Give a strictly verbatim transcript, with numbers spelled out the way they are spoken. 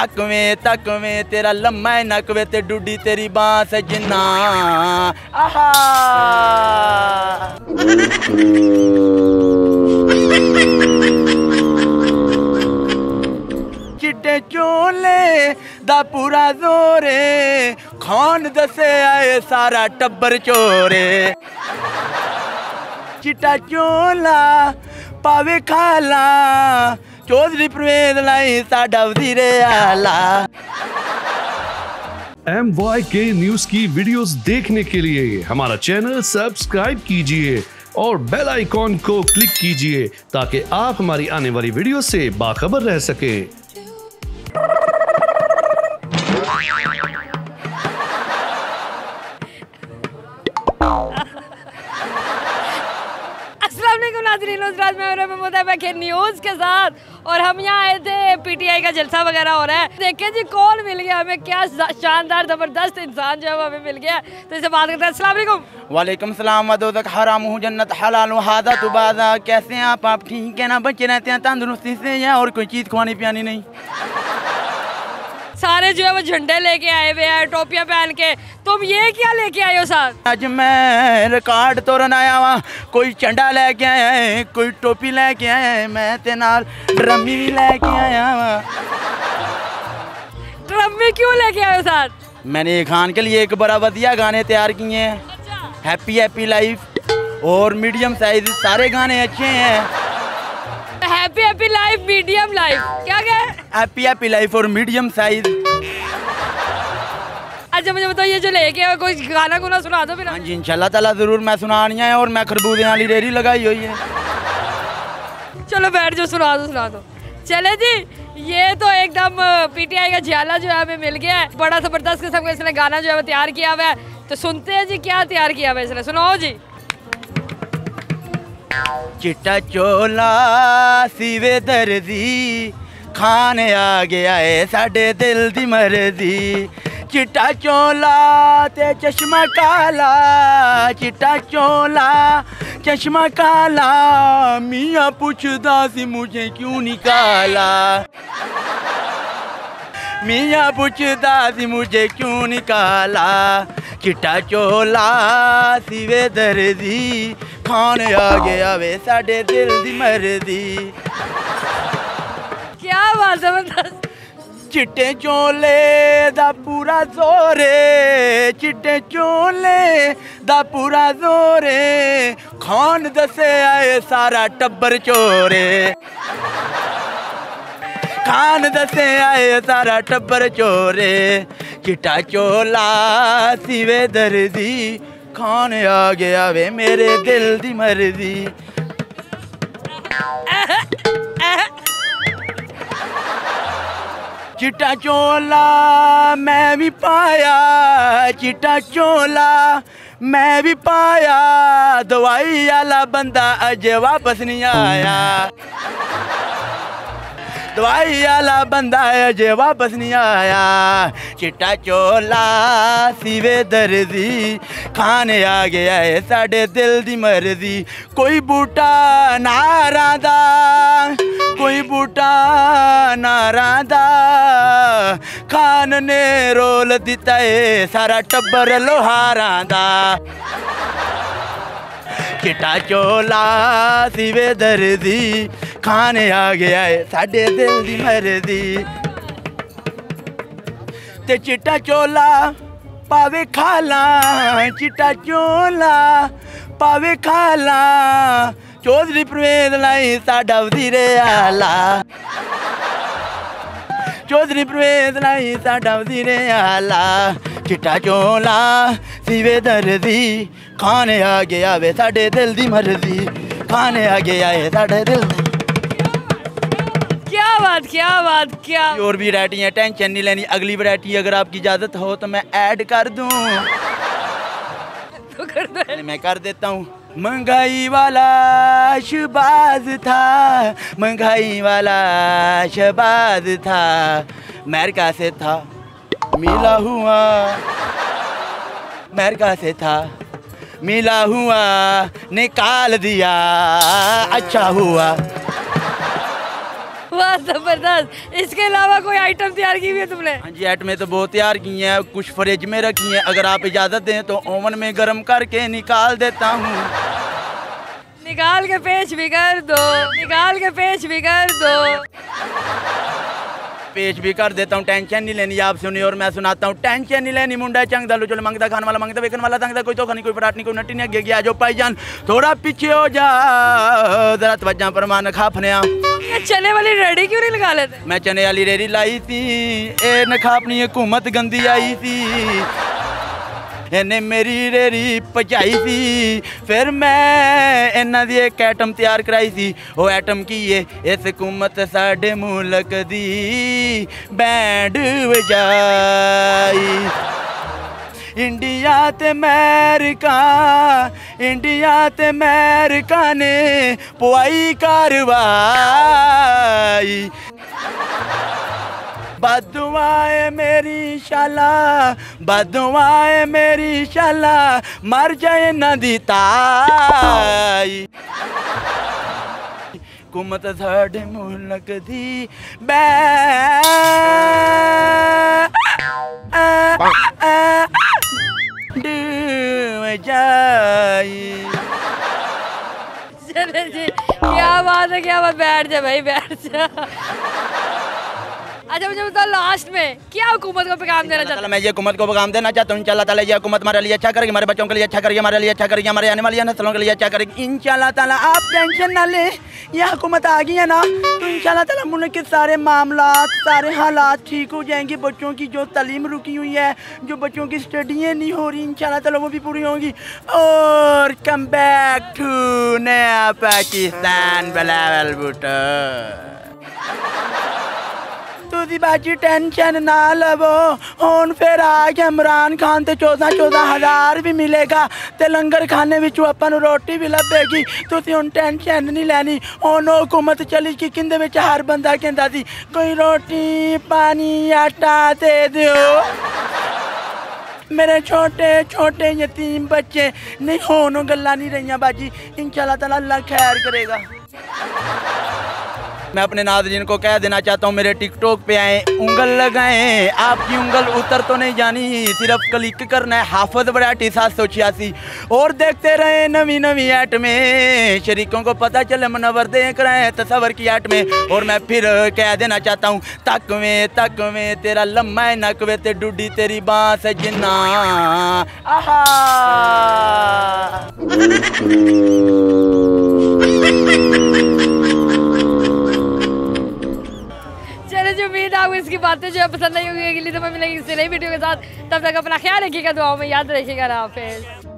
तकवें तकवें तेरा लम्मा नकवे ते डूडी तेरी बांस जिन्ना। आहा चिट्टे चोले दा पूरा जोरे खान दसे आए सारा टब्बर चोरे। चिट्टा चोला पावे खाला चौधरी परवेज लाई साडा वजीरे आला। एम वाई के न्यूज की वीडियोस देखने के लिए हमारा चैनल सब्सक्राइब कीजिए और बेल आइकॉन को क्लिक कीजिए ताकि आप हमारी आने वाली वीडियो से बाखबर रह सके। एम वाई के न्यूज के साथ और हम यहाँ आए थे, पी टी आई का जलसा वगैरह हो रहा है। देखे जी कॉल मिल गया हमें, क्या शानदार जबरदस्त इंसान जो है हमें मिल गया, तो इससे बात करते हैं। अस्सलाम वालेकुम। वालेकुम सलाम। अदोजक हराम जन्नत हलाल हादा तुबादा। कैसे हैं आप? आप ठीक है ना? बच्चे रहते हैं तंदुरुस्ती से या और कोई चीज़ खुआनी पियानी नहीं? सारे जो है वो झंडे लेके आए हुए हैं, टोपियाँ पहन के। तुम ये क्या लेके आए हो साथ? आज मैं रिकॉर्ड तोड़न आया हुआ, कोई झंडा लेके आया है, कोई टोपी लेके आया है, मैं ते नाल ड्रमी भी लेके आया हुआ। ड्रमी क्यों लेके आए हो साथ? मैंने खान के लिए एक बड़ा वधिया गाने तैयार किए हैं। अच्छा। हैप्पी हैप्पी लाइफ और मीडियम साइज, सारे गाने अच्छे हैं। Happy happy life, medium life, क्या क्या हैप्पी हैप्पी लाइफ और मीडियम साइज। अच्छा मुझे बताओ ये जो लेके आओ, कोई गाना गुना सुना दो फिर। हाँ जी इंशाल्लाह ताला जरूर मैं सुनानी है, और मैं खरबूजे वाली रेहड़ी लगाई हुई है। चलो बैठ जाओ, सुना दो सुना दो। चले जी, ये तो एकदम पी टी आई का जियाला जो है हमें मिल गया है, बड़ा जबरदस्त किस्म का इसने गाना जो है तैयार किया हुआ है। तो सुनते हैं जी क्या तैयार किया हुआ है इसने, सुनाओ जी। चिट्टा चोला सीवे दर्जी खान आ गया है साढ़े दिल दी मर्जी। चिट्टा चोला ते चश्मा काला, चिट्टा चोला चश्मा काला, मियाँ पूछदा सी मुझे क्यों निकाला, मियाँ पूछदा सी मुझे क्यों निकाला। चिट्टा चोला सीवे दर्जी खान आ गया वे साडे दिल दी मर्दी। क्या बात जबरदस्त। चिट्टे चोले दा पूरा जोरे, चिट्टे चोले दा पूरा जोरे खान दसे आए सारा टब्बर चोरे, खान दसे आए सारा टब्बर चोरे। चिट्टा चोला सिवे दर्दी खान आ गया वे मेरे दिल दी मर्जी। चिट्टा चोला मैं भी पाया, चिट्टा चोला मैं भी पाया, दवाई आला बंदा अजे वापस नहीं आया, दवाई आला बंदा अजे वापस नहीं आया। चिट्टा चोला सीवे दर्जी खाने आ गया है साढ़े दिल दी मर्जी। कोई बूटा नारादा, कोई बूटा नारादा, खान ने रोल दिता है सारा टब्बर लोहारा दा। चिट्टा चोला सीवे दर्जी खाने आ गया है साढ़े दिल दी मर्जी। ते चिट्टा चोला पावे खाला, चिट्टा चोला पावे खाला, चौधरी परवेज लाई साडा वजीरे आला, चौधरी परवेज लाई साडा वजीरे आला। चिट्टा चोला सीवे दर्जी खाने आ गया वे साडे दिल दी मर्जी, खाने आ गया है साडे दिल। क्या बात क्या बात क्या। और भी वैरायटी है, टेंशन नहीं लेनी। अगली वैरायटी अगर आपकी इजाजत हो तो मैं ऐड कर दूं। तो कर दो। मैं कर देता हूँ। महंगाई वाला शबाज था, महंगाई वाला शबाज था, अमेरिका से था मिला हुआ, अमेरिका से था मिला हुआ, निकाल दिया अच्छा हुआ। बस जबरदस्त। इसके अलावा कोई आइटम तैयार की हुई है तुमने? हाँ जी, आइटमें तो बहुत तैयार की हैं, कुछ फ्रिज में रखी हैं। अगर आप इजाज़त दें तो ओवन में गर्म करके निकाल देता हूँ। निकाल के पेश भी कर दो, निकाल के पेश भी कर दो। पेश भी कर देता हूँ, टेंशन नहीं लेनी। आप सुनिए और मैं सुनाता हूँ। टेंशन नहीं लेनी, मुंडा चंगदा लुचल मंगदा, खान वाला मंगदा, बेकन वाला तंगदा, कोई तो खानी कोई पराठनी कोई नटी नहीं अगे गया। जो पाई जान थोड़ा पीछे हो जा, जरा तवज्जा परमान खा फनिया। चने वाली रेडी क्यों नहीं लगा लेते? मैं चने वाली रेडी लाई थी, ए नखा अपनी हुकूमत गंदी आई थी, इन्हें मेरी रेरी पचाई थी, फिर मैं इन्हों की एक आइटम तैयार कराई थी। वो आइटम की है, इस हुकूमत साढ़े मुल्क दी बैंड बजाई। इंडिया ते अमेरिका, इंडिया ते अमेरिका ने पुआई कारवाई। बदुआएं मेरी शाला, बदुआएं मेरी शाला, मर जाए नदी ताई। हुकूमत साढ़े मुल्क दी बै जाए। चले जी, क्या बात है, क्या बात। बैठ जा भाई, बैठ जा। अच्छा मुझे बताओ, लास्ट में क्या हुकूमत को पैगाम देना चाहता हूँ? मैं ये हुकूमत को पैगाम देना चाहता हूँ, इंशाल्लाह ताला ये हुकूमत हमारे लिए अच्छा करेगी, हमारे बच्चों के लिए अच्छा करेगी, हमारे लिए अच्छा करेगी, हमारे आने वाली नस्लों के लिए अच्छा करेगी इंशाल्लाह ताला। आप टेंशन ना लें, यह हुकूमत आ गई है ना तो इंशाल्लाह ताला मुल्क के सारे मामला, सारे हालात ठीक हो जाएंगे। बच्चों की जो तालीम रुकी हुई है, जो बच्चों की स्टडियाँ नहीं हो रही, इंशाल्लाह ताला वो भी पूरी होंगी। और कम बैक टू नया पाकिस्तान बिलावल भुट्टो। तुसी बाजी टेंशन ना लवो, हूँ फिर आ गया इमरान खान, तो चौदह चौदह हज़ार भी मिलेगा, तो लंगर खाने अपन रोटी भी लभेगी। तुसी हूँ टेंशन नहीं लैनी। हूँ वो हुकूमत चली कि किंदे विच हर बंदा कहता सी कोई रोटी पानी आटा दे दिओ मेरे छोटे छोटे यतीम बच्चे। नहीं हूँ गल्लां नहीं रही बाजी, इंशाल्लाह ताला अल्लाह खैर करेगा। मैं अपने नाज़रीन को कह देना चाहता हूँ, मेरे टिकटॉक पे आए, उंगल लगाएं। आपकी उंगल उतर तो नहीं जानी, सिर्फ क्लिक करना है हाफिज़ वैरायटी सात सौ छियासी। और देखते रहें नवी नवी ऐट में, शरीकों को पता चले, मनवर देख रहे हैं तस्वर की ऐट में। और मैं फिर कह देना चाहता हूँ, तकवे तकवे तेरा लम्हा है, नकवे ते डूडी तेरी बाँस जिन्ना। उम्मीद है आपको इसकी बातें जो है पसंद आई होगी। अगली दफा मिलेंगे इससे नई वीडियो के साथ, तब तक अपना ख्याल रखिएगा, दुआओं में याद रखिएगा। हाफिज़।